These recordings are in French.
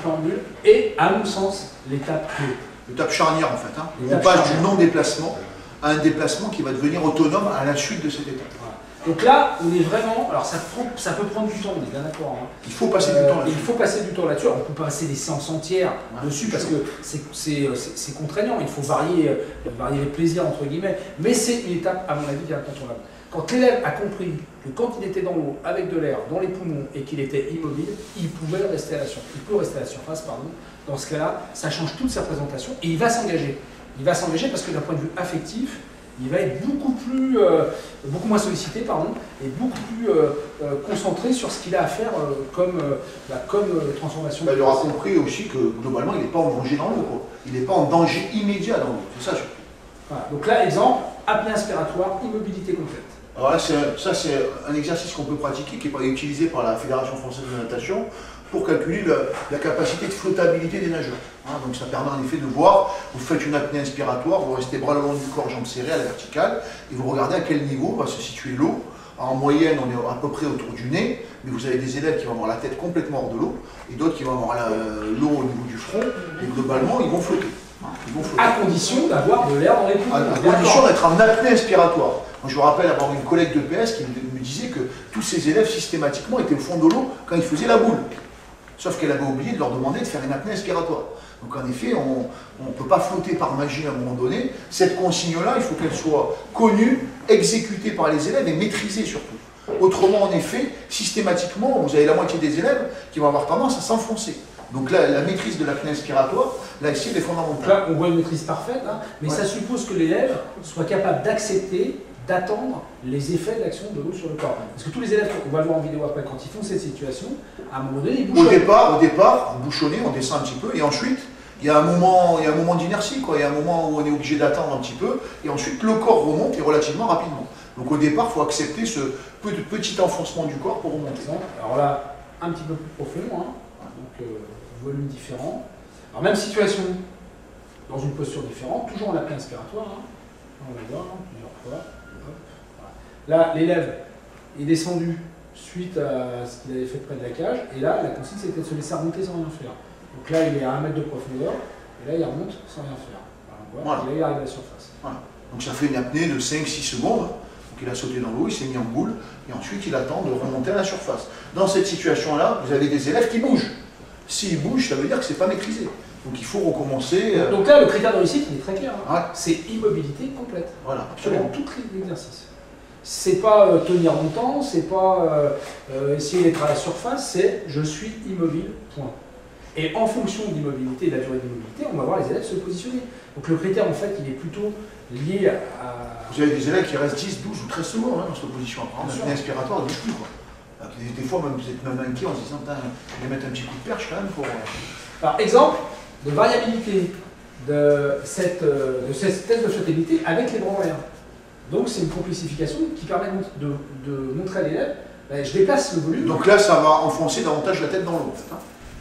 préambule est, à mon sens, l'étape clé. L'étape charnière, en fait. Hein. On passe du non-déplacement à un déplacement qui va devenir autonome à la suite de cette étape. Voilà. Donc là, on est vraiment... Alors ça peut prendre du temps, on est bien d'accord. Hein. Il faut passer du temps là-dessus. Il faut passer du temps là-dessus. On peut passer des séances entières dessus parce que c'est contraignant. Il faut varier, varier les plaisirs, entre guillemets. Mais c'est une étape, à mon avis, qui est incontournable. Quand l'élève a compris que quand il était dans l'eau, avec de l'air, dans les poumons, et qu'il était immobile, il pouvait rester à la surface. Il peut rester à la surface, pardon. Dans ce cas-là, ça change toute sa présentation et il va s'engager. Il va s'engager parce que d'un point de vue affectif, il va être beaucoup moins sollicité, pardon, et beaucoup plus concentré sur ce qu'il a à faire comme transformation. Bah, il aura compris aussi que globalement, il n'est pas en danger dans l'eau. Il n'est pas en danger immédiat dans l'eau. C'est ça. Voilà. Donc là, exemple, apnée inspiratoire, immobilité complète. Alors là, ça c'est un exercice qu'on peut pratiquer, qui est utilisé par la Fédération française de natation pour calculer la capacité de flottabilité des nageurs. Hein, donc ça permet en effet de voir, vous faites une apnée inspiratoire, vous restez bras le long du corps, jambes serrées à la verticale, et vous regardez à quel niveau va se situer l'eau. En moyenne, on est à peu près autour du nez, mais vous avez des élèves qui vont avoir la tête complètement hors de l'eau, et d'autres qui vont avoir l'eau au niveau du front, et globalement, ils vont flotter. À condition d'avoir de l'air dans les poumons. À condition d'être en apnée inspiratoire. Moi, je me rappelle avoir une collègue de PS qui me disait que tous ses élèves systématiquement étaient au fond de l'eau quand ils faisaient la boule. Sauf qu'elle avait oublié de leur demander de faire une apnée inspiratoire. Donc en effet, on ne peut pas flotter par magie à un moment donné. Cette consigne-là, il faut qu'elle soit connue, exécutée par les élèves et maîtrisée surtout. Autrement, en effet, systématiquement, vous avez la moitié des élèves qui vont avoir tendance à s'enfoncer. Donc là, la maîtrise de l'apnée inspiratoire, là ici, elle est fondamentale. Là, on voit une maîtrise parfaite, hein, mais ça suppose que l'élève soit capable d'accepter, d'attendre les effets de l'action de l'eau sur le corps. Parce que tous les élèves, on va le voir en vidéo après, quand ils font cette situation, à un moment donné, ils bouchonnent. Au départ, on bouchonnait, on descend un petit peu, et ensuite, il y a un moment, d'inertie, quoi. Il y a un moment où on est obligé d'attendre un petit peu, et ensuite, le corps remonte, et relativement rapidement. Donc au départ, il faut accepter ce petit enfoncement du corps pour remonter. Alors là, un petit peu plus profond, hein. Donc volume différent. Alors même situation, dans une posture différente, toujours en apnée inspiratoire. Hein. On le voit, hein, plusieurs fois. Voilà. Là, l'élève est descendu suite à ce qu'il avait fait près de la cage. Et là, la consigne, c'était de se laisser remonter sans rien faire. Donc là, il est à 1 mètre de profondeur. Et là, il remonte sans rien faire. Voilà. Et là, il arrive à la surface. Voilà. Donc ça fait une apnée de 5-6 secondes. Il a sauté dans l'eau, il s'est mis en boule, et ensuite il attend de remonter à la surface. Dans cette situation-là, vous avez des élèves qui bougent. S'ils bougent, ça veut dire que c'est pas maîtrisé. Donc il faut recommencer. Donc là, le critère de réussite, il est très clair. Hein. Ouais. C'est immobilité complète. Voilà, absolument. Dans tous les exercices. C'est pas tenir longtemps, c'est pas essayer d'être à la surface, c'est je suis immobile, point. Et en fonction de l'immobilité et de la durée d'immobilité, on va voir les élèves se positionner. Donc le critère, en fait, il est plutôt lié à... Vous avez des élèves qui restent 10, 12 ou 13 secondes hein, dans cette position. En apnée inspiratoire, ils ne bougent plus, quoi. Des fois, même, vous êtes même inquiet en se disant, je vais mettre un petit coup de perche quand même pour... Alors, exemple de variabilité de cette test de flottabilité avec les bras en l'air. Donc c'est une complexification qui permet de montrer à l'élève, ben, je déplace le volume. Donc là, ça va enfoncer davantage la tête dans l'eau, en fait, hein.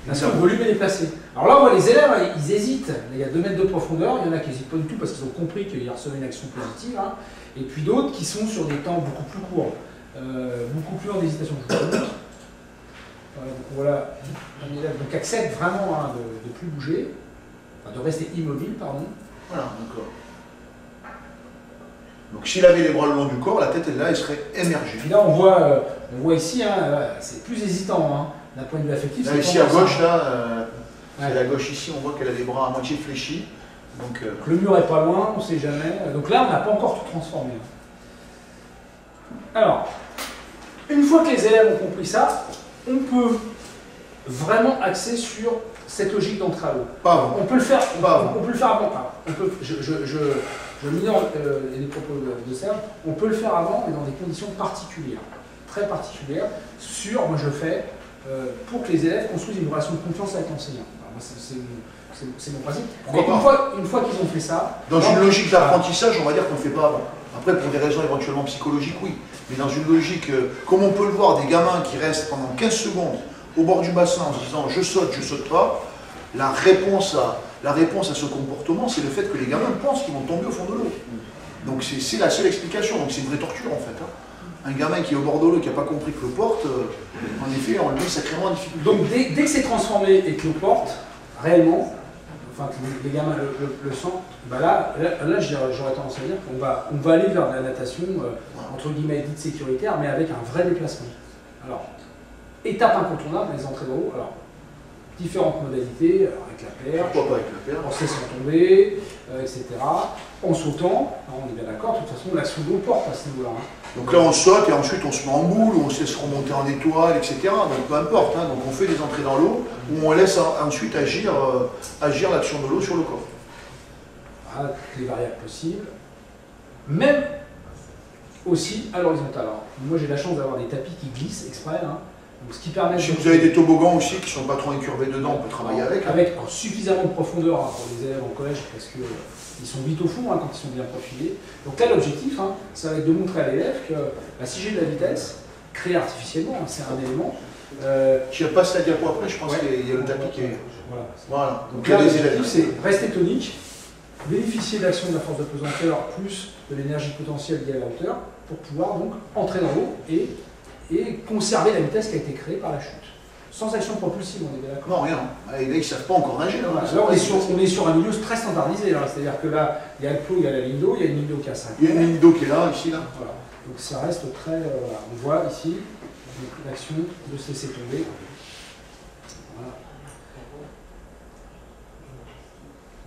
Parce que le volume est déplacé. Alors là, on voit les élèves, ils hésitent. Il y a 2 mètres de profondeur, il y en a qui n'hésitent pas du tout parce qu'ils ont compris qu'ils recevaient une action positive. Hein. Et puis d'autres qui sont sur des temps beaucoup plus courts, beaucoup plus en hésitation. Donc voilà, un élève donc, accepte vraiment hein, de plus bouger, enfin, de rester immobile, pardon. Voilà, donc... Donc s'il avait les bras le long du corps, la tête elle, là, elle serait émergée. Et puis là, on voit ici, hein, c'est plus hésitant. Hein. D'un point de vue affectif, là, ici à gauche, là, à la gauche ici, on voit qu'elle a les bras à moitié fléchis. Donc le mur est pas loin, on ne sait jamais. Donc là, on n'a pas encore tout transformé. Alors, une fois que les élèves ont compris ça, on peut vraiment axer sur cette logique d'entrée à l'eau. On peut le faire avant. Je minore les propos de Serge. On peut le faire avant, mais dans des conditions particulières, très particulières. Moi je fais. Pour que les élèves construisent une relation de confiance avec l'enseignant. C'est mon principe. Mais une fois qu'ils ont fait ça... Dans une logique d'apprentissage, on va dire qu'on ne fait pas avant. Après, pour des raisons éventuellement psychologiques, oui. Mais dans une logique, comme on peut le voir, des gamins qui restent pendant 15 secondes au bord du bassin en se disant « je saute pas », la réponse à ce comportement, c'est le fait que les gamins pensent qu'ils vont tomber au fond de l'eau. Donc c'est la seule explication. Donc c'est une vraie torture, en fait. Hein. Un gamin qui est au bord de l'eau, qui n'a pas compris que l'eau porte, en effet, on le met sacrément en difficulté. Donc dès que c'est transformé et que l'eau porte, réellement, enfin que les gamins le sentent, bah là j'aurais tendance à dire qu'on va aller vers la natation, entre guillemets, dite sécuritaire, mais avec un vrai déplacement. Alors, étape incontournable, les entrées d'eau, alors, différentes modalités, avec la perche, pourquoi pas avec la perche, en se laissant tomber, etc. En sautant, on est bien d'accord, de toute façon, la sous l'eau porte à ce niveau-là. Hein. Donc là, on saute et ensuite on se met en boule, on se laisse remonter en étoile, etc. Donc peu importe, hein. Donc on fait des entrées dans l'eau, où on laisse ensuite agir l'action de l'eau sur le corps. Voilà, toutes les variables possibles. Même aussi à l'horizontale. Moi, j'ai la chance d'avoir des tapis qui glissent exprès. Hein. Donc, ce qui permet si vous avez des toboggans aussi qui ne sont pas trop incurvés dedans, on peut travailler avec. Avec suffisamment de profondeur hein, pour les élèves en collège parce qu'ils sont vite au fond hein, quand ils sont bien profilés. Donc là l'objectif, hein, ça va être de montrer à l'élève que bah, si j'ai de la vitesse, créée artificiellement, hein, c'est un élément. Je passe la diapo après, je pense qu'il y a le tapis qui est... Voilà. Donc là l'objectif c'est rester tonique, bénéficier de l'action de la force de pesanteur plus de l'énergie potentielle liée à la hauteur pour pouvoir donc entrer dans l'eau et conserver la vitesse qui a été créée par la chute. Sans action propulsive, on est bien d'accord. Non, rien. Allez, là, ils ne savent pas encore nager. Là, on est sur un milieu très standardisé. C'est-à-dire que là, il y a le flot, il y a la ligne d'eau, il y a une ligne d'eau qui a 5. Il y a une ligne d'eau qui est là, ici, là. Voilà. Donc ça reste très... on voit ici l'action de se laisser tomber. Voilà.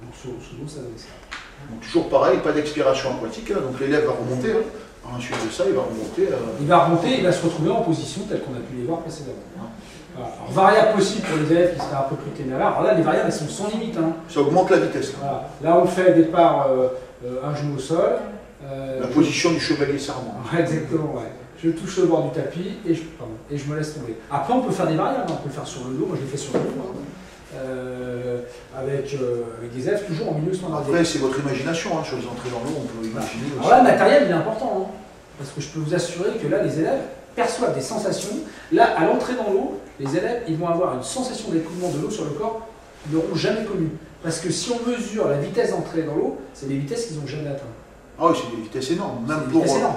Donc sous l'eau, ça donne ça. Donc toujours pareil, pas d'expiration aquatique. Hein. Donc l'élève va remonter. Hein. Ensuite de ça, il va remonter. Il va se retrouver en position telle qu'on a pu les voir précédemment. Voilà. Alors, variable possible pour les élèves qui seraient un peu plus téméraires. Alors là, les variables, elles sont sans limite. Hein. Ça augmente la vitesse. Voilà. Là, on fait au départ un genou au sol. La position du chevalier serment. Ouais, exactement, ouais. Je touche le bord du tapis et je me laisse tomber. Après, on peut faire des variables. On peut le faire sur le dos. Moi, je l'ai fait sur le dos. Hein. Avec des élèves toujours en milieu standardisé. Après, c'est votre imagination, hein, sur les entrées dans l'eau, on peut imaginer aussi. Alors là, le matériel, il est important, hein, parce que je peux vous assurer que là, les élèves perçoivent des sensations. Là, à l'entrée dans l'eau, les élèves, ils vont avoir une sensation d'écoulement de l'eau sur le corps qu'ils n'auront jamais connue. Parce que si on mesure la vitesse d'entrée dans l'eau, c'est des vitesses qu'ils n'ont jamais atteintes. Ah oui, c'est des vitesses énormes, même pour... Voilà.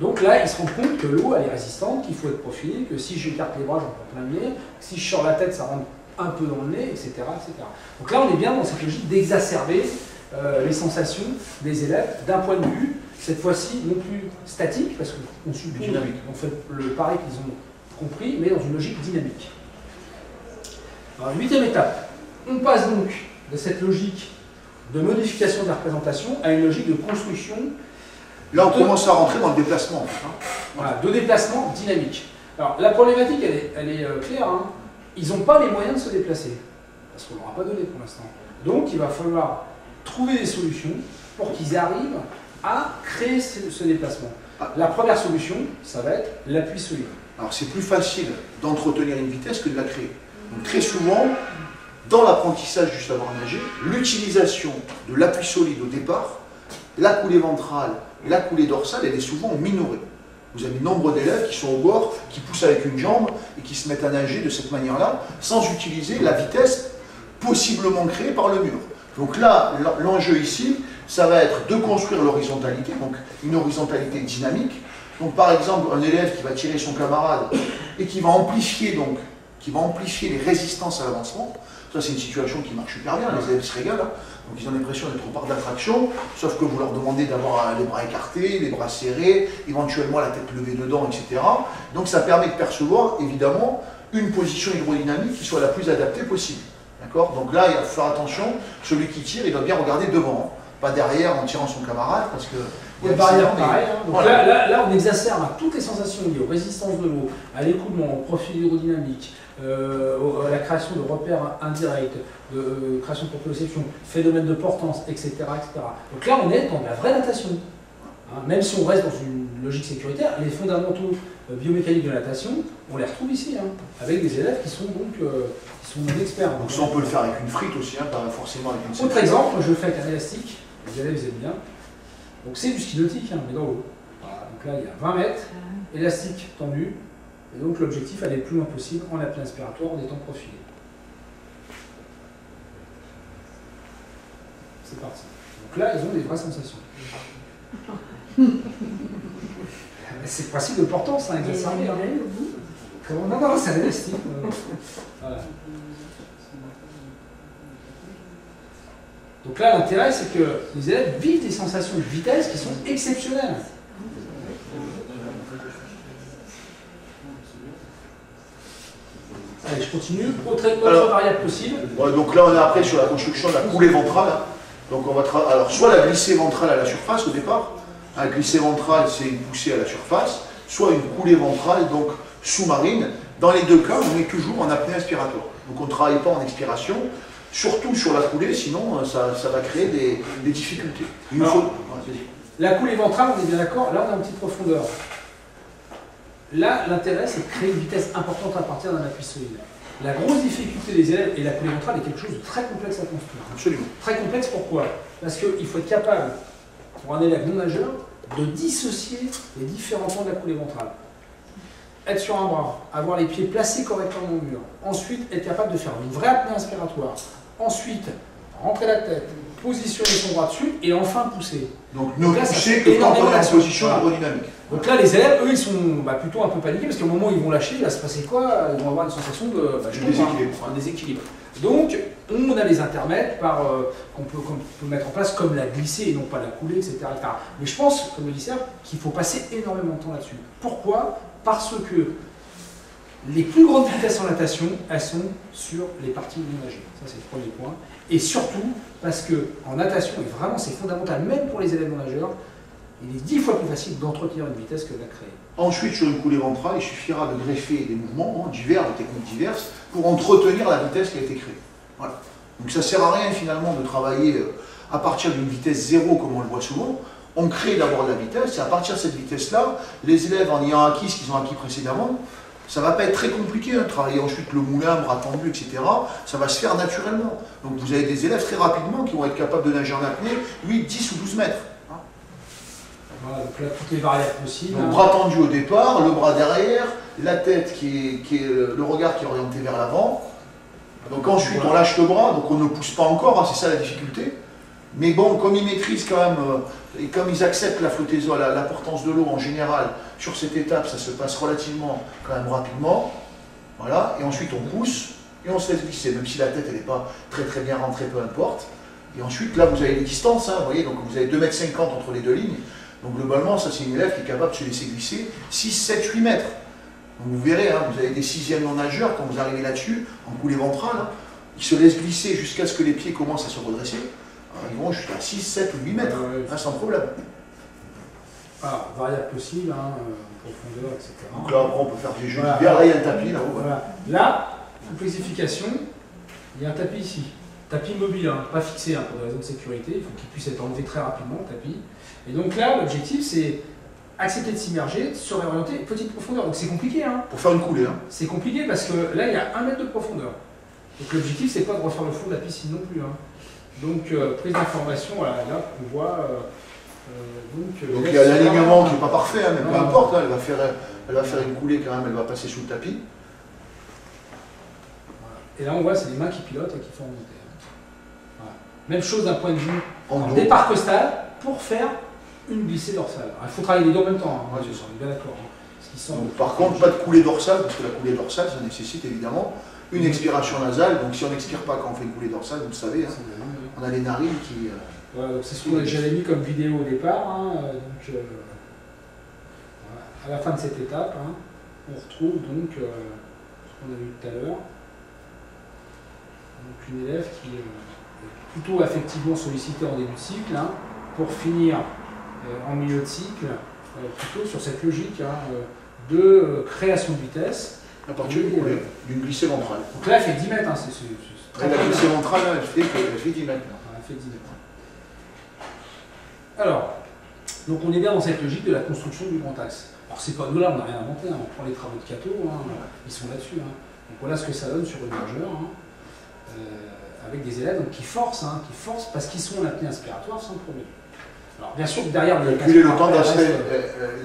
Donc là, ils se rendent compte que l'eau, elle est résistante, qu'il faut être profilé, que si j'écarte les bras, j'en prends plein le nez, si je sors la tête, ça rentre un peu dans le nez, etc. Donc là, on est bien dans cette logique d'exacerber les sensations des élèves d'un point de vue, cette fois-ci non plus statique, parce qu'on subit dynamique. On fait le pari qu'ils ont compris, mais dans une logique dynamique. Alors, 8e étape, on passe donc de cette logique de modification de la représentation à une logique de construction. Là, on commence à rentrer dans le déplacement. Hein. Voilà, de déplacement dynamique. Alors, la problématique, elle est claire. Hein. Ils n'ont pas les moyens de se déplacer, parce qu'on ne leur a pas donné pour l'instant. Donc il va falloir trouver des solutions pour qu'ils arrivent à créer ce déplacement. La première solution, ça va être l'appui solide. Alors c'est plus facile d'entretenir une vitesse que de la créer. Donc, très souvent, dans l'apprentissage du savoir-nager, l'utilisation de l'appui solide au départ, la coulée ventrale, la coulée dorsale, elle est souvent minorée. Vous avez nombre d'élèves qui sont au bord, qui poussent avec une jambe et qui se mettent à nager de cette manière-là, sans utiliser la vitesse possiblement créée par le mur. Donc là, l'enjeu ici, ça va être de construire l'horizontalité, donc une horizontalité dynamique. Donc par exemple, un élève qui va tirer son camarade et qui va amplifier, donc, qui va amplifier les résistances à l'avancement. Ça, c'est une situation qui marche super bien, les élèves se régalent, hein. Donc ils ont l'impression d'être au parc d'attraction, sauf que vous leur demandez d'avoir les bras écartés, les bras serrés, éventuellement la tête levée dedans, etc. Donc ça permet de percevoir, évidemment, une position hydrodynamique qui soit la plus adaptée possible. D'accord ? Donc là, il faut faire attention, celui qui tire, il doit bien regarder devant, hein. Pas derrière en tirant son camarade, parce que... Il y a une barrière pareille. Hein. Donc voilà. là, on exacerbe toutes les sensations liées aux résistances de l'eau, à l'écoulement, au profil hydrodynamique, à la création de repères indirects, de création de proprioception, phénomène de portance, etc., etc. Donc là, on est dans la vraie natation. Hein, même si on reste dans une logique sécuritaire, les fondamentaux biomécaniques de natation, on les retrouve ici, hein, avec des élèves qui sont donc des experts. Donc ça, on peut le faire avec une frite aussi, hein, pas forcément avec une... Autre exemple, je le fais avec un élastique, les élèves aiment bien. Donc c'est du ski nautique, hein, mais dans l'eau. Voilà, donc là, il y a 20 mètres, élastique tendu, et donc l'objectif, aller le plus loin possible en apnée inspiratoire, en étant profilé. C'est parti. Donc là, ils ont des vraies sensations. C'est le principe de portance, hein, il doit servir. Non, non, c'est un élastique. Voilà. Donc là, l'intérêt, c'est que les élèves vivent des sensations de vitesse qui sont exceptionnelles. Allez, je continue. Autre variable possible. Ouais, donc là, on est après sur la construction de la coulée ventrale. Donc on va soit la glissée ventrale à la surface au départ. La glissée ventrale, c'est une poussée à la surface. Soit une coulée ventrale, donc sous-marine. Dans les deux cas, on est toujours en apnée inspiratoire. Donc on ne travaille pas en expiration. Surtout sur la coulée, sinon ça va créer des difficultés. Alors, la coulée ventrale, on est bien d'accord, là on a une petite profondeur. Là, l'intérêt, c'est de créer une vitesse importante à partir d'un appui solide. La grosse difficulté des élèves, et la coulée ventrale est quelque chose de très complexe à construire. Absolument. Très complexe, pourquoi? Parce qu'il faut être capable, pour un élève non nageur, de dissocier les différents temps de la coulée ventrale. Être sur un bras, avoir les pieds placés correctement au mur, ensuite être capable de faire une vraie apnée inspiratoire, ensuite rentrer la tête, positionner son bras dessus et enfin pousser. Donc ne pousser que quand on a une position aérodynamique. Donc là, les élèves, eux, ils sont plutôt un peu paniqués parce qu'au moment où ils vont lâcher, il va se passer quoi? Ils vont avoir une sensation de déséquilibre. Donc, on a les intermèdes qu'on peut mettre en place comme la glissée et non pas la coulée, etc. Mais je pense, comme le dit Serge, qu'il faut passer énormément de temps là-dessus. Pourquoi? Parce que les plus grandes vitesses en natation, elles sont sur les parties non nagées. Ça, c'est le premier point. Et surtout, parce qu'en natation, et vraiment, c'est fondamental, même pour les élèves non nageurs, il est 10 fois plus facile d'entretenir une vitesse que de la créer. Ensuite, sur une coulée ventrale, il suffira de greffer des mouvements divers, des techniques diverses, pour entretenir la vitesse qui a été créée. Voilà. Donc ça ne sert à rien finalement de travailler à partir d'une vitesse zéro, comme on le voit souvent. On crée d'abord de la vitesse, et à partir de cette vitesse-là, les élèves en ayant acquis ce qu'ils ont acquis précédemment, ça ne va pas être très compliqué, travailler ensuite le moulin, bras tendu, etc. Ça va se faire naturellement. Donc vous avez des élèves très rapidement qui vont être capables de nager en apnée, 8, 10 ou 12 mètres. Voilà, donc là, toutes les variables possibles. Donc, bras tendu au départ, le bras derrière, la tête le regard qui est orienté vers l'avant. Donc ensuite, on lâche le bras, donc on ne pousse pas encore, c'est ça la difficulté. Mais bon, comme ils maîtrisent quand même, et comme ils acceptent la flottaison, la portance de l'eau en général, sur cette étape, ça se passe relativement quand même rapidement. Voilà, et ensuite on pousse, et on se laisse glisser, même si la tête, elle n'est pas très très bien rentrée, peu importe. Et ensuite, là, vous avez les distances, vous voyez, donc vous avez 2,50 m entre les deux lignes. Donc globalement, ça c'est une élève qui est capable de se laisser glisser 6, 7, 8 mètres. Donc vous verrez, vous avez des sixièmes non-nageurs, quand vous arrivez là-dessus, en coulée ventrale, ils se laissent glisser jusqu'à ce que les pieds commencent à se redresser. Ils vont jusqu'à 6, 7 ou 8 mètres, sans problème. Alors, variable possible, profondeur, etc. Donc là, on peut faire des jeux d'hiver, là il y a un tapis, là-haut. Voilà. Là, complexification, il y a un tapis ici. Tapis mobile, pas fixé pour des raisons de sécurité, il faut qu'il puisse être enlevé très rapidement, le tapis. Et donc là, l'objectif, c'est accepter de s'immerger, se réorienter, petite profondeur. Donc c'est compliqué. Pour faire une coulée. C'est compliqué parce que là, il y a 1 mètre de profondeur. Donc l'objectif, c'est pas de refaire le fond de la piscine non plus. Donc prise d'information, voilà, là, on voit. Donc il y a l'alignement qui n'est pas parfait, mais peu importe, elle va faire une coulée quand même, elle va passer sous le tapis. Voilà. Et là, on voit, c'est les mains qui pilotent et qui font remonter. Voilà. Même chose d'un point de vue en départ costal pour faire une glissée dorsale. Il faut travailler les deux en même temps, ouais, on est bien d'accord. Par contre, pas de coulée dorsale, parce que la coulée dorsale, ça nécessite évidemment une expiration nasale. Donc si on n'expire pas quand on fait une coulée dorsale, vous le savez, on a les narines qui... c'est ce que j'avais mis comme vidéo au départ. Donc, à la fin de cette étape, on retrouve donc ce qu'on a vu tout à l'heure. Donc une élève qui est plutôt affectivement sollicitée en début de cycle, pour finir en milieu de cycle, plutôt sur cette logique de création de vitesse. À partir d'une glissée ventrale. Donc là, elle fait 10 mètres. La glissée ventrale, elle fait 10 mètres. Elle fait 10 mètres. Alors, donc on est bien dans cette logique de la construction du grand axe. Alors, c'est pas nous là, on n'a rien inventé. On prend les travaux de Cato, ils sont là-dessus. Donc voilà ce que ça donne sur le nageur. Avec des élèves donc, qui forcent parce qu'ils sont en apnée inspiratoire sans problème. Alors bien sûr que derrière le temps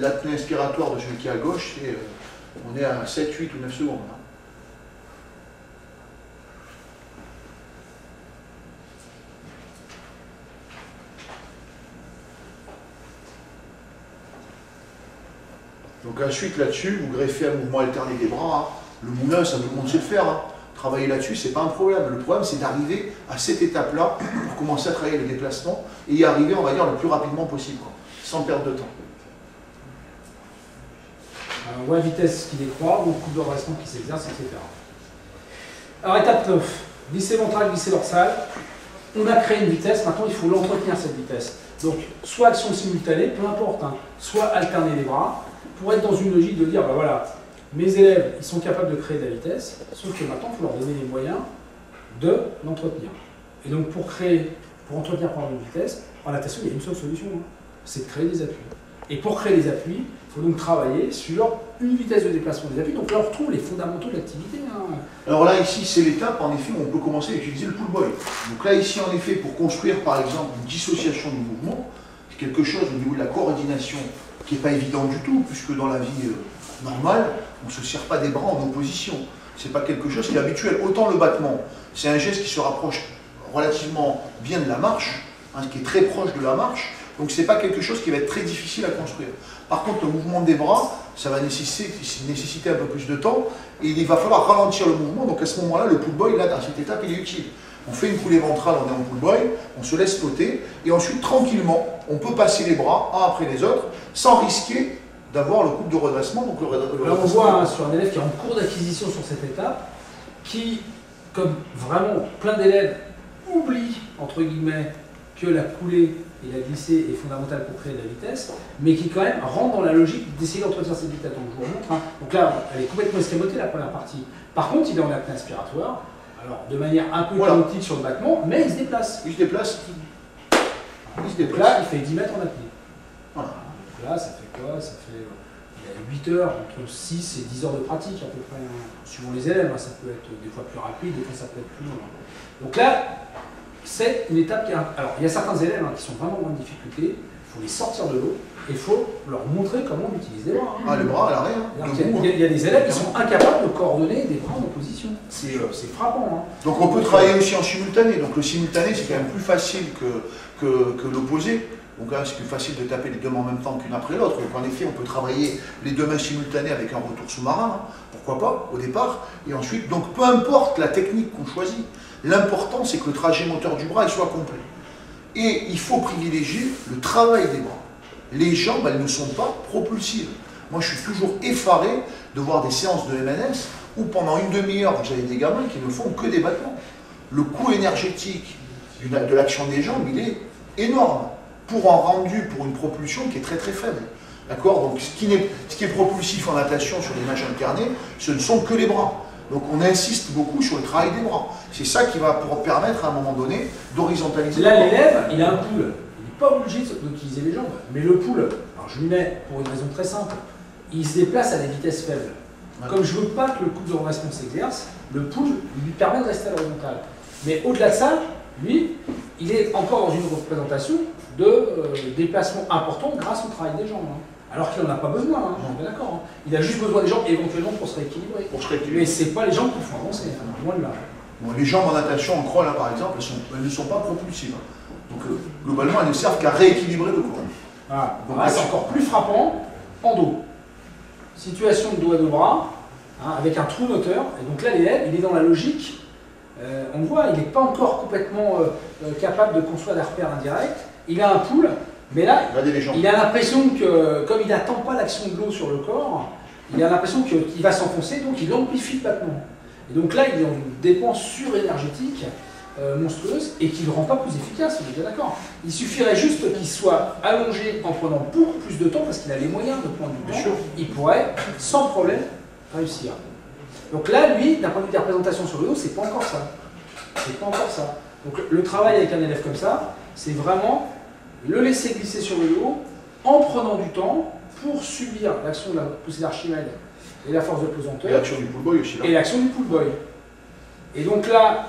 l'apnée inspiratoire de celui qui est à gauche, et, on est à 7, 8 ou 9 secondes. Donc ensuite là-dessus, vous greffez un mouvement alterné des bras, hein. Le moulin, ça tout le monde sait le faire, hein. Travailler là-dessus, c'est pas un problème. Le problème, c'est d'arriver à cette étape-là pour commencer à travailler les déplacements et y arriver, on va dire, le plus rapidement possible, quoi, sans perdre de temps. Ouais, vitesse qui décroît, ou couple de restants qui s'exerce, etc. Alors étape 9, glissé ventral, glissé dorsal. On a créé une vitesse, maintenant il faut l'entretenir cette vitesse. Donc soit action simultanée, peu importe, hein, soit alterner les bras, pour être dans une logique de dire, ben voilà, mes élèves, ils sont capables de créer de la vitesse, sauf que maintenant il faut leur donner les moyens de l'entretenir. Et donc pour créer, pour entretenir pendant une vitesse, en natation il y a une seule solution, hein, c'est de créer des appuis. Et pour créer des appuis, il faut donc travailler sur une vitesse de déplacement des appuis. Donc là, on retrouve les fondamentaux de l'activité. Hein. Alors là, ici, c'est l'étape, en effet, où on peut commencer à utiliser le pull boy. Donc là, ici, en effet, pour construire, par exemple, une dissociation du mouvement, c'est quelque chose au niveau de la coordination qui n'est pas évident du tout, puisque dans la vie normale, on ne se sert pas des bras en opposition. Ce n'est pas quelque chose qui est habituel. Autant le battement, c'est un geste qui se rapproche relativement bien de la marche, hein, qui est très proche de la marche. Donc ce n'est pas quelque chose qui va être très difficile à construire. Par contre, le mouvement des bras, ça va nécessiter un peu plus de temps, et il va falloir ralentir le mouvement. Donc à ce moment-là, le pull boy, là, dans cette étape, il est utile. On fait une coulée ventrale, on est en pull boy, on se laisse flotter, et ensuite, tranquillement, on peut passer les bras, un après les autres, sans risquer d'avoir le couple de redressement. Donc le là, on voit hein, sur un élève qui est en cours d'acquisition sur cette étape, qui, comme vraiment plein d'élèves, oublie, entre guillemets, que la coulée et la glissée est fondamentale pour créer de la vitesse, mais qui quand même rentre dans la logique d'essayer d'entretenir cette vitesse. Donc je vous remontre, hein. Donc là, elle est complètement escamotée la première partie. Par contre, il est en apnée inspiratoire, alors de manière un peu chaotique voilà. Sur le battement, mais il se déplace. Il se déplace. Il se déplace. Là, il fait 10 mètres en apnée. Voilà. Donc là, ça fait quoi? Ça fait il y a 8 heures, entre 6 et 10 heures de pratique à peu près, hein. Suivant les élèves. Hein. Ça peut être des fois plus rapide, des fois ça peut être plus long. Hein. Donc là, c'est une étape qui a... Alors, il y a certains élèves hein, qui sont vraiment en difficulté, il faut les sortir de l'eau, et il faut leur montrer comment on utilise les bras. Hein. Ah, les bras à l'arrêt. Hein. Il y a des élèves qui sont incapables de coordonner des bras en opposition. C'est frappant. Hein. Donc on peut travailler aussi en simultané. Donc le simultané, c'est quand même plus facile que l'opposé. Donc là, c'est plus facile de taper les deux mains en même temps qu'une après l'autre. Donc en effet, on peut travailler les deux mains simultanées avec un retour sous-marin, hein. Pourquoi pas, au départ. Et ensuite, donc peu importe la technique qu'on choisit, l'important c'est que le trajet moteur du bras il soit complet. Et il faut privilégier le travail des bras. Les jambes, elles ne sont pas propulsives. Moi, je suis toujours effaré de voir des séances de MNS où pendant une demi-heure, vous avez des gamins qui ne font que des battements. Le coût énergétique de l'action des jambes, il est énorme. Pour un rendu, pour une propulsion qui est très très faible. D'accord? Donc ce qui est propulsif en natation sur les nages incarnées, ce ne sont que les bras. Donc on insiste beaucoup sur le travail des bras. C'est ça qui va permettre à un moment donné d'horizontaliser. Là l'élève, il a un pull. Il n'est pas obligé d'utiliser les jambes. Mais le pull, alors je lui mets pour une raison très simple, il se déplace à des vitesses faibles. Ouais. Comme je ne veux pas que le couple de redressement s'exerce, le pull lui permet de rester à l'horizontale. Mais au-delà de ça, lui, il est encore dans une représentation de déplacement important grâce au travail des jambes. Hein. Alors qu'il n'en a pas besoin, hein, je suis d'accord. Hein. Il a juste besoin des jambes éventuellement pour se rééquilibrer. Mais ce n'est pas les jambes qui font avancer, loin de là. Bon, les jambes en natation, en croix là par exemple, elles ne sont pas propulsives. Donc globalement, elles ne servent qu'à rééquilibrer le corps. Voilà. Voilà, c'est encore plus frappant en dos. Situation de doigt de bras, hein, avec un trou moteur. Et donc là, l'élève, il est dans la logique. On voit, il n'est pas encore complètement capable de construire des repères indirects. Il a un pull. Mais là, il a l'impression que, comme il n'attend pas l'action de l'eau sur le corps, il a l'impression qu'il va s'enfoncer, donc il amplifie le battement. Et donc là, il est dans une dépense surénergétique monstrueuse et qui ne le rend pas plus efficace, on est bien d'accord. Il suffirait juste qu'il soit allongé en prenant beaucoup plus de temps, parce qu'il a les moyens de prendre du temps, il pourrait sans problème réussir. Donc là, lui, d'un point de vue des représentations sur le dos, c'est pas encore ça. C'est pas encore ça. Donc le travail avec un élève comme ça, c'est vraiment... le laisser glisser sur le dos en prenant du temps pour subir l'action de la poussée d'archimède et la force de pesanteur. Et l'action du pull boy aussi là. Et l'action du pull boy. Et donc là,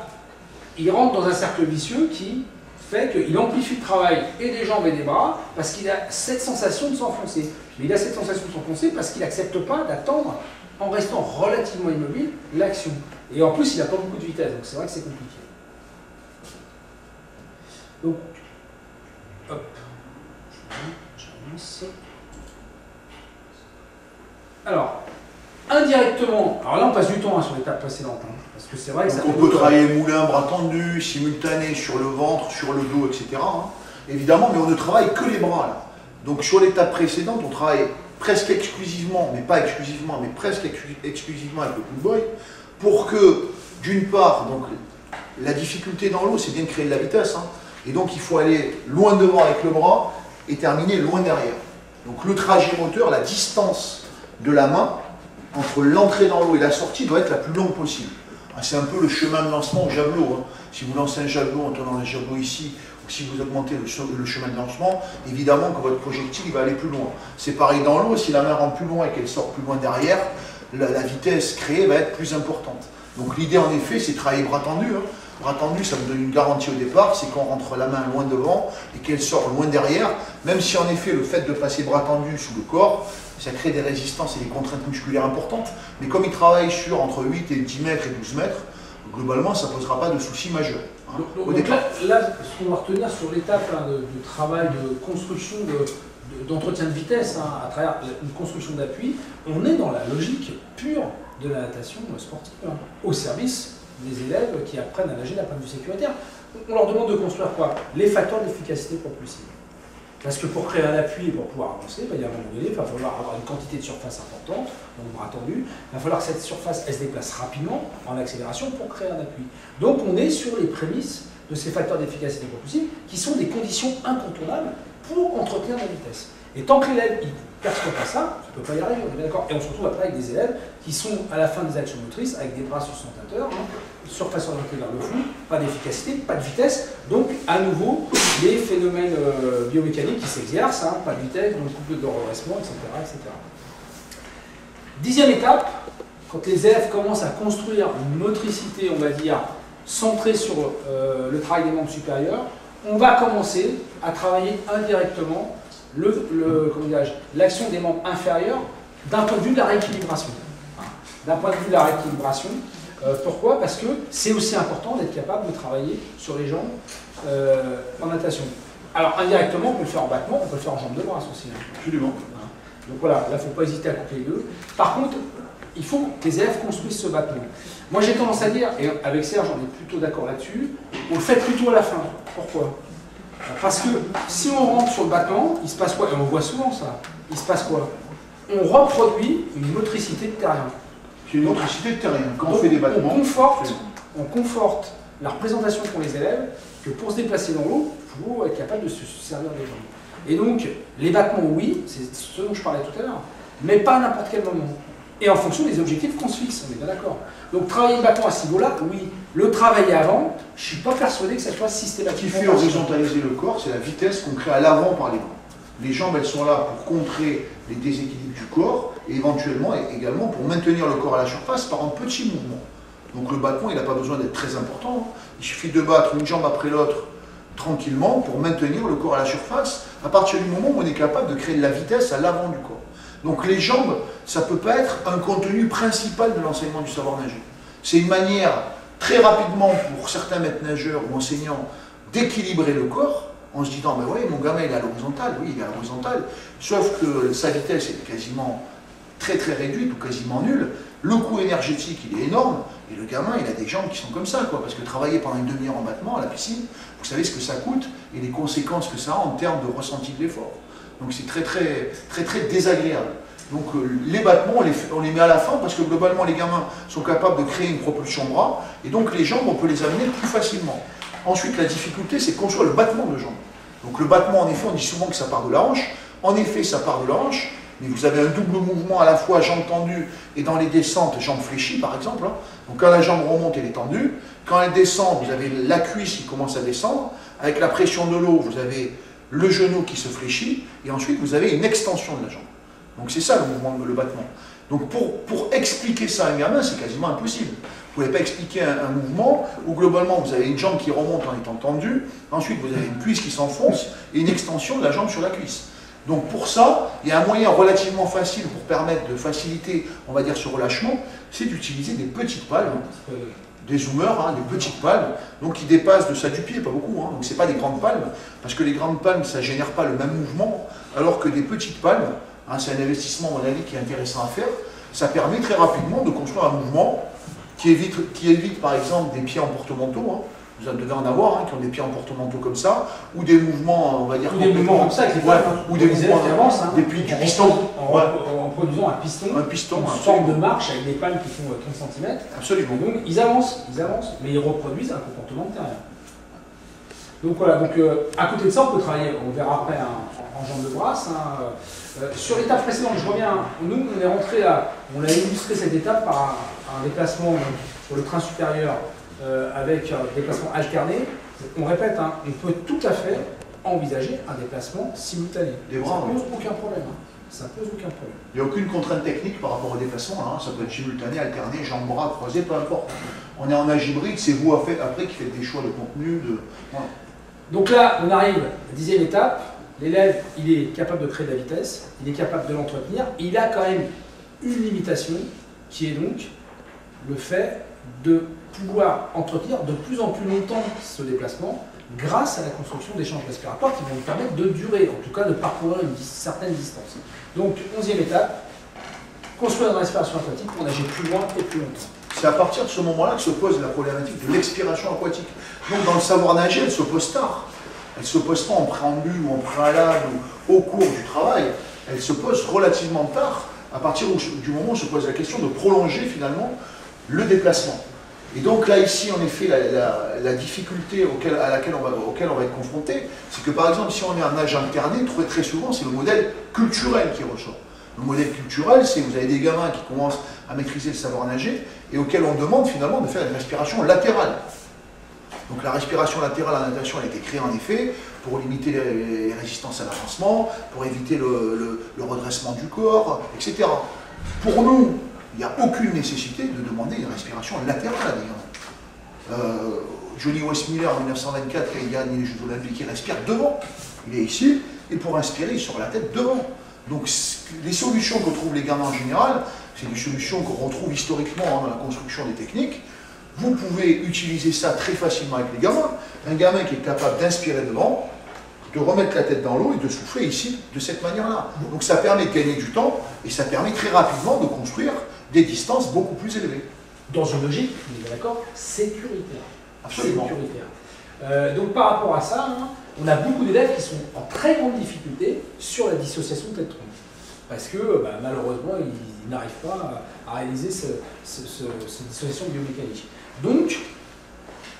il rentre dans un cercle vicieux qui fait qu'il amplifie le travail et des jambes et des bras parce qu'il a cette sensation de s'enfoncer. Mais il a cette sensation de s'enfoncer parce qu'il n'accepte pas d'attendre en restant relativement immobile l'action. Et en plus, il n'a pas beaucoup de vitesse, donc c'est vrai que c'est compliqué. Donc, hop, j'avance. Alors, indirectement, alors là on passe du temps hein, sur l'étape précédente, hein, parce que c'est vrai que ça. Donc on peut travailler moulin, bras tendu, simultané, sur le ventre, sur le dos, etc. Hein. Évidemment, mais on ne travaille que les bras là. Donc sur l'étape précédente, on travaille presque exclusivement, mais pas exclusivement, mais presque exclusivement avec le pull boy, pour que, d'une part, donc la difficulté dans l'eau, c'est bien de créer de la vitesse, hein, et donc il faut aller loin devant avec le bras et terminer loin derrière. Donc le trajet moteur, la distance de la main entre l'entrée dans l'eau et la sortie doit être la plus longue possible. C'est un peu le chemin de lancement au javelot. Hein. Si vous lancez un javelot en tournant un javelot ici, ou si vous augmentez le chemin de lancement, évidemment que votre projectile va aller plus loin. C'est pareil dans l'eau, si la main rentre plus loin et qu'elle sort plus loin derrière, la vitesse créée va être plus importante. Donc l'idée en effet, c'est travailler bras tendu. Hein. Bras tendu, ça me donne une garantie au départ, c'est qu'on rentre la main loin devant et qu'elle sort loin derrière, même si en effet le fait de passer bras tendu sous le corps, ça crée des résistances et des contraintes musculaires importantes, mais comme il travaille sur entre 8 et 10 mètres et 12 mètres, globalement ça ne posera pas de soucis majeurs. Hein, donc là, ce qu'on va retenir sur l'étape hein, de travail de construction, d'entretien de vitesse, hein, à travers une construction d'appui, on est dans la logique pure de la natation sportive, hein, au service des élèves qui apprennent à nager d'un point de vue sécuritaire. On leur demande de construire quoi? Les facteurs d'efficacité propulsive. Parce que pour créer un appui et pour pouvoir avancer, il y a un moment donné, il va falloir avoir une quantité de surface importante, donc bras tendu, il va falloir que cette surface elle se déplace rapidement en accélération pour créer un appui. Donc on est sur les prémices de ces facteurs d'efficacité propulsive qui sont des conditions incontournables pour entretenir la vitesse. Et tant que l'élève ne perçoit pas ça, il ne peut pas y arriver, on est bien d'accord. Et on se retrouve après avec des élèves qui sont à la fin des actions motrices, avec des bras sustentateurs, surface orientée vers le flou, pas d'efficacité, pas de vitesse. Donc à nouveau, les phénomènes biomécaniques qui s'exercent, hein, pas de vitesse, donc couple de redressement, etc., etc. Dixième étape, quand les élèves commencent à construire une motricité, on va dire, centrée sur le travail des membres supérieurs, on va commencer à travailler indirectement l'action des membres inférieurs d'un point de vue de la rééquilibration. D'un point de vue de la rééquilibration, pourquoi? Parce que c'est aussi important d'être capable de travailler sur les jambes en natation. Alors indirectement, on peut le faire en battement, on peut le faire en jambes de bras aussi. Absolument. Donc voilà, là il ne faut pas hésiter à couper les deux. Par contre, il faut que les élèves construisent ce battement. Moi j'ai tendance à dire, et avec Serge on est plutôt d'accord là-dessus, on le fait plutôt à la fin. Pourquoi? Parce que si on rentre sur le battement, il se passe quoi? Et on voit souvent ça. Il se passe quoi? On reproduit une motricité de terrain. C'est une motricité de terrain. Quand on fait des battements, on conforte la représentation pour les élèves que pour se déplacer dans l'eau, il faut être capable de se servir des jambes. Et donc, les battements, oui, c'est ce dont je parlais tout à l'heure, mais pas à n'importe quel moment. Et en fonction des objectifs qu'on se fixe, on est bien d'accord. Donc travailler le battement à ce niveau-là, oui. Le travailler avant, je ne suis pas persuadé que ça soit systématique. Ce qui fait horizontaliser le corps, c'est la vitesse qu'on crée à l'avant par les bras. Les jambes, elles sont là pour contrer les déséquilibres du corps, et éventuellement, et également pour maintenir le corps à la surface par un petit mouvement. Donc le battement, il n'a pas besoin d'être très important. Il suffit de battre une jambe après l'autre, tranquillement, pour maintenir le corps à la surface, à partir du moment où on est capable de créer de la vitesse à l'avant du corps. Donc les jambes, ça ne peut pas être un contenu principal de l'enseignement du savoir nager. C'est une manière, très rapidement pour certains maîtres nageurs ou enseignants, d'équilibrer le corps, en se disant, ben oui, mon gamin il est à l'horizontale, oui il est à l'horizontale, sauf que sa vitesse est quasiment très très réduite ou quasiment nulle, le coût énergétique il est énorme, et le gamin il a des jambes qui sont comme ça, quoi, parce que travailler pendant une demi-heure en battement à la piscine, vous savez ce que ça coûte et les conséquences que ça a en termes de ressenti de l'effort. Donc c'est très, très, très, très désagréable. Donc les battements, on les met à la fin parce que globalement les gamins sont capables de créer une propulsion bras et donc les jambes, on peut les amener plus facilement. Ensuite, la difficulté, c'est de construire le battement de jambes. Donc le battement, en effet, on dit souvent que ça part de la hanche. En effet, ça part de la hanche, mais vous avez un double mouvement à la fois jambe tendue et dans les descentes, jambe fléchie par exemple. Hein. Donc quand la jambe remonte, elle est tendue. Quand elle descend, vous avez la cuisse qui commence à descendre. Avec la pression de l'eau, vous avez le genou qui se fléchit, et ensuite vous avez une extension de la jambe. Donc c'est ça le mouvement, le battement. Donc pour expliquer ça à un gamin, c'est quasiment impossible. Vous ne pouvez pas expliquer un mouvement où globalement vous avez une jambe qui remonte en étant tendue, ensuite vous avez une cuisse qui s'enfonce, et une extension de la jambe sur la cuisse. Donc pour ça, il y a un moyen relativement facile pour permettre de faciliter, on va dire, ce relâchement, c'est d'utiliser des petites palmes, des zoomers, hein, des petites palmes, donc qui dépassent de ça du pied, pas beaucoup, hein, donc c'est pas des grandes palmes, parce que les grandes palmes, ça génère pas le même mouvement, alors que des petites palmes, Hein, c'est un investissement, à mon avis, qui est intéressant à faire. Ça permet très rapidement de construire un mouvement qui évite par exemple des pieds en porte-manteau. Hein. Vous en devez en avoir, hein, qui ont des pieds en porte-manteau comme ça, ou des mouvements, on va dire... Ou des mouvements comme ça, ouais, ou des mouvements qui avancent, hein, depuis du piston. En produisant un piston une forme de marche avec des palmes qui font 30 cm. Absolument. Donc ils avancent, mais ils reproduisent un comportement de terrien. Donc voilà, donc, à côté de ça, on peut travailler, on verra après, hein, en jambes de brasse. Hein, sur l'étape précédente, je reviens, hein, nous, on est rentré là, on a illustré cette étape par un déplacement sur le train supérieur, avec déplacement alterné. On répète, hein, on peut tout à fait envisager un déplacement simultané. Des bras, ça ne pose aucun problème. Hein. Ça pose aucun problème. Il n'y a aucune contrainte technique par rapport au déplacement. Hein. Ça peut être simultané, alterné, jambes, bras, croisés, peu importe. On est en nage hybride, c'est vous après qui faites des choix de contenu. De... Voilà. Donc là, on arrive à la 10e étape. L'élève, il est capable de créer de la vitesse, il est capable de l'entretenir. Il a quand même une limitation qui est donc le fait de pouvoir entretenir de plus en plus longtemps ce déplacement grâce à la construction d'échanges respiratoires qui vont lui permettre de durer, en tout cas de parcourir une certaine distance. Donc, 11e étape, construire une respiration aquatique pour nager plus loin et plus longtemps. C'est à partir de ce moment-là que se pose la problématique de l'expiration aquatique. Donc, dans le savoir-nager, elle se pose tard. Elle se pose pas en préambule ou en préalable ou au cours du travail. Elle se pose relativement tard, à partir du moment où se pose la question de prolonger finalement le déplacement. Et donc là, ici, en effet, la difficulté à laquelle on va être confronté, c'est que par exemple, si on est un nage incarné, très souvent, c'est le modèle culturel qui ressort. Le modèle culturel, c'est que vous avez des gamins qui commencent à maîtriser le savoir nager et auxquels on demande finalement de faire une respiration latérale. Donc la respiration latérale en natation a été créée en effet pour limiter les résistances à l'avancement, pour éviter le redressement du corps, etc. Pour nous, il n'y a aucune nécessité de demander une respiration latérale. Johnny Westmiller, en 1924, quand il gagne les Jeux Olympiques, il respire devant. Il est ici, et pour inspirer, il sort la tête devant. Donc les solutions que trouvent les gamins en général, c'est des solutions qu'on retrouve historiquement, hein, dans la construction des techniques. Vous pouvez utiliser ça très facilement avec les gamins. Un gamin qui est capable d'inspirer devant, de remettre la tête dans l'eau et de souffler ici, de cette manière-là. Donc ça permet de gagner du temps, et ça permet très rapidement de construire des distances beaucoup plus élevées. Dans une logique, on est bien d'accord, sécuritaire. Absolument. Sécuritaire. Donc par rapport à ça, hein, on a beaucoup d'élèves qui sont en très grande difficulté sur la dissociation tête-tronc. Parce que bah, malheureusement, ils n'arrivent pas à réaliser cette dissociation biomécanique. Donc,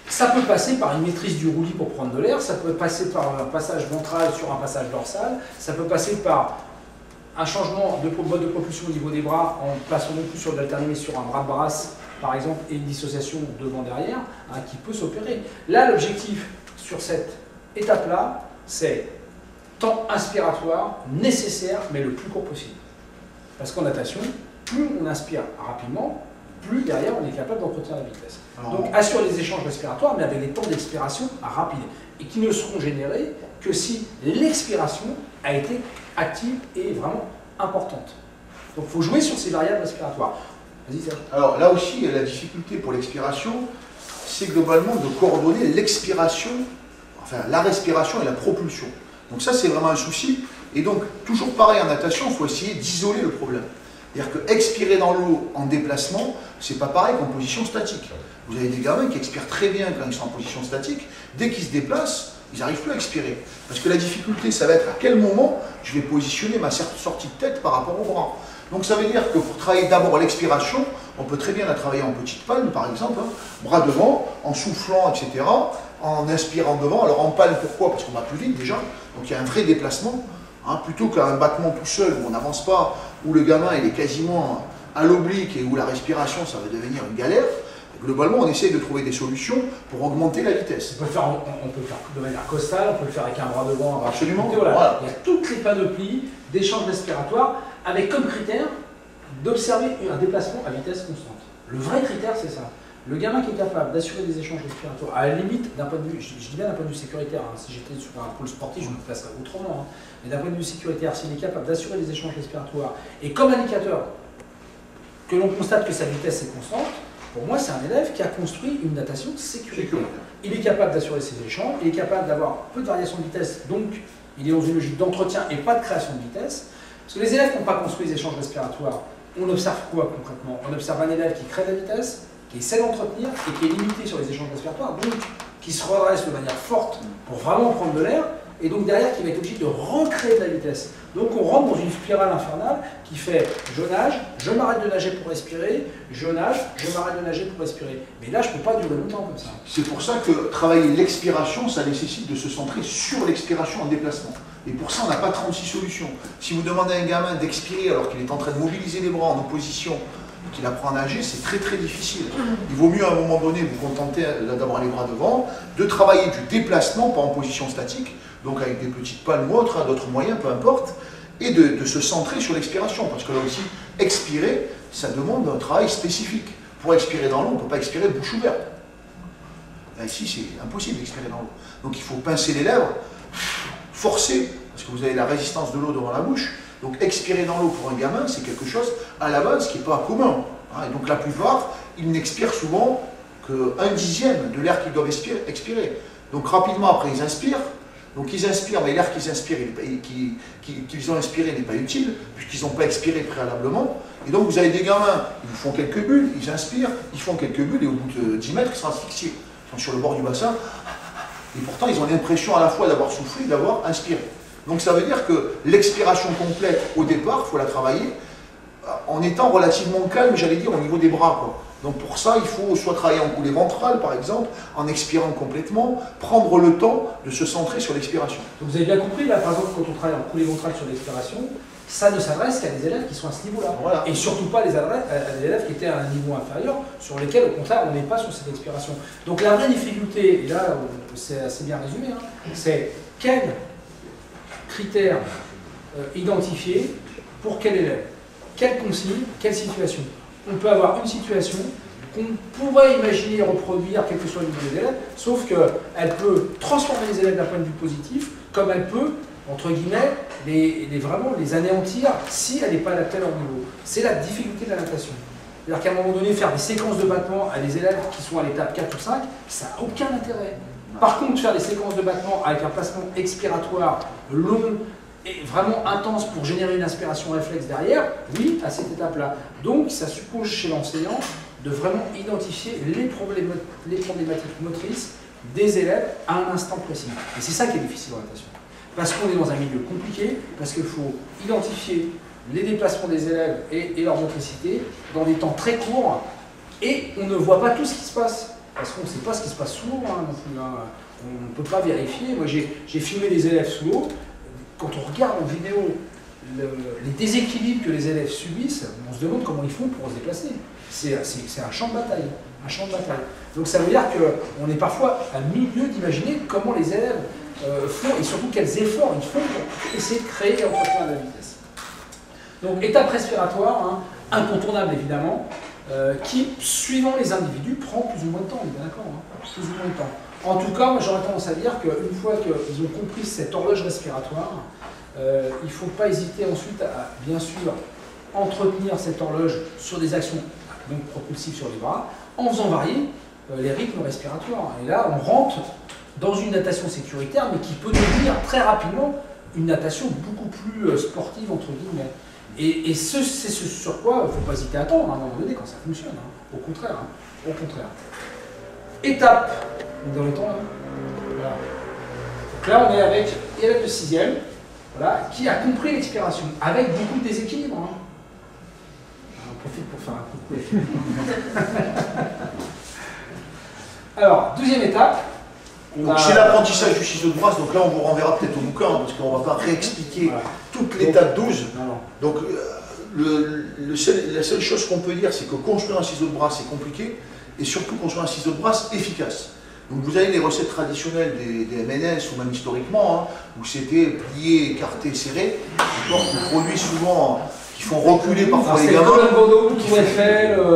ça peut passer par une maîtrise du roulis pour prendre de l'air, ça peut passer par un passage ventral sur un passage dorsal, ça peut passer par un changement de mode de propulsion au niveau des bras en passant non plus sur de l'alterné mais sur un bras de brasse, par exemple, et une dissociation devant-derrière, hein, qui peut s'opérer. Là, l'objectif sur cette étape-là, c'est temps inspiratoire nécessaire, mais le plus court possible. Parce qu'en natation, plus on inspire rapidement, plus derrière on est capable d'entretenir la vitesse. Donc assure les échanges respiratoires, mais avec des temps d'expiration rapides, et qui ne seront générés que si l'expiration a été active et vraiment importante. Donc il faut jouer sur ces variables respiratoires. Vas-y Serge. Alors là aussi, la difficulté pour l'expiration, c'est globalement de coordonner l'expiration, enfin la respiration et la propulsion. Donc ça c'est vraiment un souci, et donc toujours pareil en natation, il faut essayer d'isoler le problème. C'est-à-dire que expirer dans l'eau en déplacement, c'est pas pareil qu'en position statique. Vous avez des gamins qui expirent très bien quand ils sont en position statique, dès qu'ils se déplacent, ils n'arrivent plus à expirer. Parce que la difficulté, ça va être à quel moment je vais positionner ma sortie de tête par rapport au bras. Donc ça veut dire que pour travailler d'abord l'expiration, on peut très bien la travailler en petite palme par exemple, hein, bras devant, en soufflant, etc., en inspirant devant. Alors en palme, pourquoi? Parce qu'on va plus vite déjà, donc il y a un vrai déplacement. Hein, plutôt qu'un battement tout seul où on n'avance pas, où le gamin il est quasiment à l'oblique et où la respiration ça va devenir une galère, globalement on essaye de trouver des solutions pour augmenter la vitesse. On peut le faire de manière costale, on peut le faire avec un bras devant, un bras. Absolument. Voilà. Il y a toutes les panoplies d'échanges respiratoires avec comme critère d'observer un déplacement à vitesse constante. Le vrai critère c'est ça. Le gamin qui est capable d'assurer des échanges respiratoires, à la limite d'un point de vue, je dis bien d'un point de vue sécuritaire, hein, si j'étais sur un pôle sportif, je me placerais autrement, hein, mais d'un point de vue sécuritaire, s'il est capable d'assurer des échanges respiratoires, et comme indicateur que l'on constate que sa vitesse est constante, pour moi c'est un élève qui a construit une natation sécuritaire. Il est capable d'assurer ses échanges, il est capable d'avoir peu de variation de vitesse, donc il est dans une logique d'entretien et pas de création de vitesse, Parce que les élèves n'ont pas construit les échanges respiratoires. On observe quoi concrètement? On observe un élève qui crée de la vitesse, qui essaie d'entretenir et qui est limité sur les échanges respiratoires, donc qui se redresse de manière forte pour vraiment prendre de l'air, et donc derrière qui va être obligé de recréer de la vitesse. Donc on rentre dans une spirale infernale qui fait je nage, je m'arrête de nager pour respirer, je nage, je m'arrête de nager pour respirer. Mais là je ne peux pas durer longtemps comme ça. C'est pour ça que travailler l'expiration, ça nécessite de se centrer sur l'expiration en déplacement. Et pour ça on n'a pas 36 solutions. Si vous demandez à un gamin d'expirer alors qu'il est en train de mobiliser les bras en opposition, qu'il apprend à nager, c'est très très difficile. Il vaut mieux à un moment donné vous contenter d'avoir les bras devant, de travailler du déplacement, pas en position statique, donc avec des petites palmes ou autres, d'autres moyens, peu importe, et de se centrer sur l'expiration, parce que là aussi, expirer, ça demande un travail spécifique. Pour expirer dans l'eau, on ne peut pas expirer bouche ouverte. Là, ici, c'est impossible d'expirer dans l'eau. Donc il faut pincer les lèvres, forcer, parce que vous avez la résistance de l'eau devant la bouche. Donc expirer dans l'eau pour un gamin, c'est quelque chose à la base qui n'est pas commun. Et donc la plupart, ils n'expirent souvent qu'un dixième de l'air qu'ils doivent expirer. Donc rapidement après, ils inspirent. Donc ils inspirent, mais l'air qu'ils inspirent, qu'ils ont inspiré n'est pas utile, puisqu'ils n'ont pas expiré préalablement. Et donc vous avez des gamins, ils vous font quelques bulles, ils inspirent, ils font quelques bulles, et au bout de 10 mètres, ils sont asphyxiés. Ils sont sur le bord du bassin, et pourtant ils ont l'impression à la fois d'avoir soufflé et d'avoir inspiré. Donc ça veut dire que l'expiration complète, au départ, il faut la travailler, en étant relativement calme, j'allais dire, au niveau des bras, quoi. Donc pour ça, il faut soit travailler en coulée ventrale, par exemple, en expirant complètement, prendre le temps de se centrer sur l'expiration. Donc vous avez bien compris, là, par exemple, quand on travaille en coulée ventrale sur l'expiration, ça ne s'adresse qu'à des élèves qui sont à ce niveau-là. Voilà. Et surtout pas à des élèves qui étaient à un niveau inférieur, sur lesquels, au contraire, on n'est pas sur cette expiration. Donc la vraie difficulté, et là, c'est assez bien résumé, hein, c'est quelle critères identifiés pour quel élève, quelle consigne, quelle situation. On peut avoir une situation qu'on pourrait imaginer reproduire quel que soit le niveau des élèves, sauf qu'elle peut transformer les élèves d'un point de vue positif, comme elle peut, entre guillemets, vraiment les anéantir si elle n'est pas adaptée à leur niveau. C'est la difficulté de l'adaptation. C'est-à-dire qu'à un moment donné, faire des séquences de battements à des élèves qui sont à l'étape 4 ou 5, ça n'a aucun intérêt. Par contre, faire des séquences de battements avec un placement expiratoire long et vraiment intense pour générer une inspiration réflexe derrière, oui, à cette étape-là. Donc, ça suppose chez l'enseignant de vraiment identifier les problématiques motrices des élèves à un instant précis. Et c'est ça qui est difficile en natation. Parce qu'on est dans un milieu compliqué, parce qu'il faut identifier les déplacements des élèves et leur motricité dans des temps très courts, et on ne voit pas tout ce qui se passe. Parce qu'on ne sait pas ce qui se passe sous l'eau, hein, on ne peut pas vérifier. Moi j'ai filmé des élèves sous l'eau, quand on regarde en vidéo les déséquilibres que les élèves subissent, on se demande comment ils font pour se déplacer. C'est un champ de bataille, Donc ça veut dire qu'on est parfois à milieu d'imaginer comment les élèves font et surtout quels efforts ils font pour essayer de créer et entretenir de la vitesse. Donc étape respiratoire, hein, incontournable évidemment, qui, suivant les individus, prend plus ou moins de temps, on est bien d'accord, hein, plus ou moins de temps. En tout cas, moi j'aurais tendance à dire qu'une fois qu'ils ont compris cette horloge respiratoire, il ne faut pas hésiter ensuite à, bien sûr, entretenir cette horloge sur des actions donc propulsives sur les bras, en faisant varier les rythmes respiratoires. Et là, on rentre dans une natation sécuritaire, mais qui peut devenir très rapidement une natation beaucoup plus sportive, entre guillemets. Et c'est ce sur quoi il ne faut pas hésiter à attendre, à un moment donné, quand ça fonctionne. Hein. Au contraire, hein. Au contraire. Étape, on est dans le temps, là. Voilà. Donc là, on est avec élève de 6e, voilà, qui a compris l'expiration, avec beaucoup de déséquilibre. Hein. On profite pour faire un coup de Alors, deuxième étape. Donc c'est l'apprentissage du ciseau de brasse, donc là on vous renverra peut-être au bouquin, parce qu'on ne va pas réexpliquer toute l'étape 12. Donc la seule chose qu'on peut dire, c'est que construire un ciseau de brasse c'est compliqué, et surtout construire un ciseau de brasse efficace. Donc vous avez les recettes traditionnelles des MNS, ou même historiquement, hein, où c'était plié, écarté, serré, qui produit souvent, qui font reculer parfois les gamins.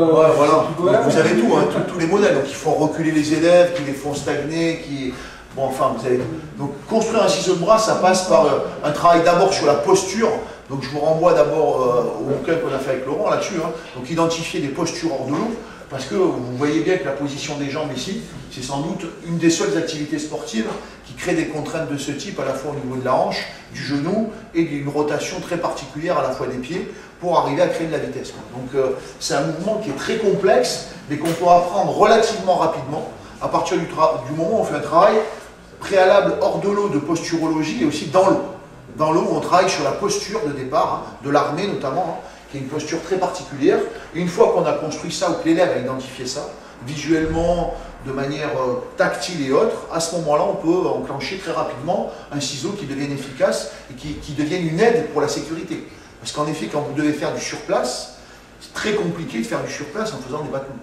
Voilà. Vous avez tout, hein, tous les modèles, donc qui font reculer les élèves, qui les font stagner, qui... Bon, enfin, vous avez tout. Donc construire un ciseau de bras, ça passe par un travail d'abord sur la posture. Donc je vous renvoie d'abord au bouquin qu'on a fait avec Laurent là-dessus. Hein. Donc identifier des postures hors de l'eau. parce que vous voyez bien que la position des jambes ici, c'est sans doute une des seules activités sportives qui crée des contraintes de ce type, à la fois au niveau de la hanche, du genou et d'une rotation très particulière à la fois des pieds pour arriver à créer de la vitesse. Donc c'est un mouvement qui est très complexe mais qu'on peut apprendre relativement rapidement à partir du moment où on fait un travail préalable hors de l'eau de posturologie et aussi dans l'eau. Dans l'eau, on travaille sur la posture de départ, de l'armée notamment, qui est une posture très particulière. Et une fois qu'on a construit ça, ou que l'élève a identifié ça, visuellement, de manière tactile et autre, à ce moment-là, on peut enclencher très rapidement un ciseau qui devienne efficace et qui devienne une aide pour la sécurité. Parce qu'en effet, quand vous devez faire du surplace, c'est très compliqué de faire du surplace en faisant des battements.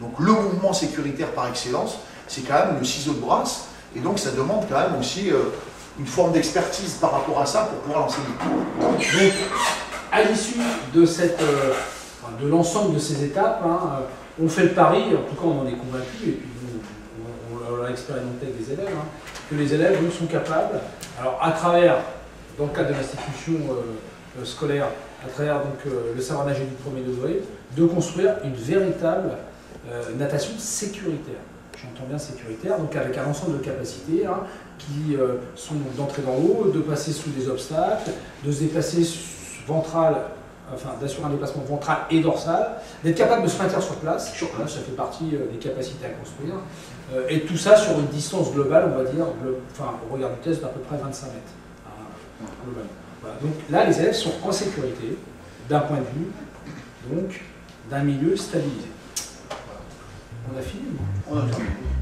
Donc le mouvement sécuritaire par excellence, c'est quand même le ciseau de brasse, et donc ça demande quand même aussi une forme d'expertise par rapport à ça pour pouvoir l'enseigner. Donc, à l'issue de l'ensemble de ces étapes, hein, on fait le pari, en tout cas on en est convaincu, et puis on l'a expérimenté avec des élèves, hein, que les élèves nous sont capables, alors à travers, dans le cadre de l'institution scolaire, à travers donc, le savoir-nager du premier degré, de construire une véritable natation sécuritaire. J'entends bien sécuritaire, donc avec un ensemble de capacités hein, qui sont d'entrer dans l'eau, de passer sous des obstacles, de se déplacer ventral, enfin d'assurer un déplacement ventral et dorsal, d'être capable de se maintenir sur place, hein, ça fait partie des capacités à construire, et tout ça sur une distance globale, on va dire, enfin au regard du test d'à peu près 25 mètres. Hein, globalement. Voilà. Donc là, les élèves sont en sécurité, d'un point de vue, donc d'un milieu stabilisé. On a fini.